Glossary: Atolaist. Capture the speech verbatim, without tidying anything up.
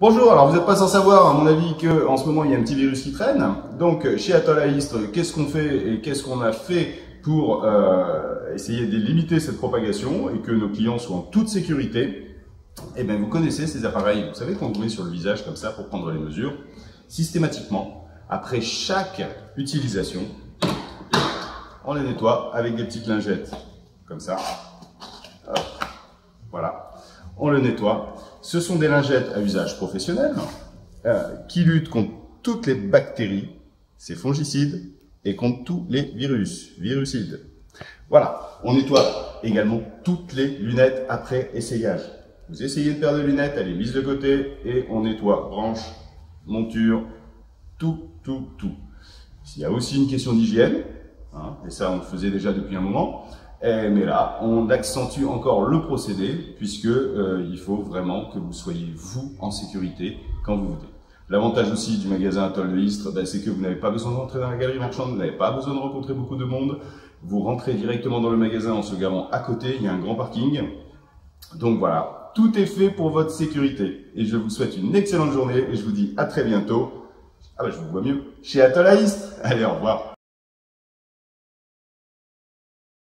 Bonjour, alors vous n'êtes pas sans savoir à mon avis qu'en ce moment il y a un petit virus qui traîne. Donc chez Atolaist, qu'est-ce qu'on fait et qu'est-ce qu'on a fait pour euh, essayer de limiter cette propagation et que nos clients soient en toute sécurité? Eh bien vous connaissez ces appareils, vous savez qu'on vous met sur le visage comme ça pour prendre les mesures systématiquement. Après chaque utilisation, on les nettoie avec des petites lingettes, comme ça. Hop. Voilà, on le nettoie. Ce sont des lingettes à usage professionnel euh, qui luttent contre toutes les bactéries, ces fongicides, et contre tous les virus, virucides. Voilà, on nettoie également toutes les lunettes après essayage. Vous essayez une paire de lunettes, elle est mise de côté et on nettoie branche, monture, tout, tout, tout. Il y a aussi une question d'hygiène, hein, et ça on le faisait déjà depuis un moment. Et, mais là, on accentue encore le procédé puisque euh, il faut vraiment que vous soyez vous en sécurité quand vous votez. L'avantage aussi du magasin Atolaist, ben, c'est que vous n'avez pas besoin d'entrer dans la galerie marchande, vous n'avez pas besoin de rencontrer beaucoup de monde. Vous rentrez directement dans le magasin en se garant à côté, il y a un grand parking. Donc voilà, tout est fait pour votre sécurité. Et je vous souhaite une excellente journée et je vous dis à très bientôt. Ah ben je vous vois mieux chez Atolaist. Allez, au revoir.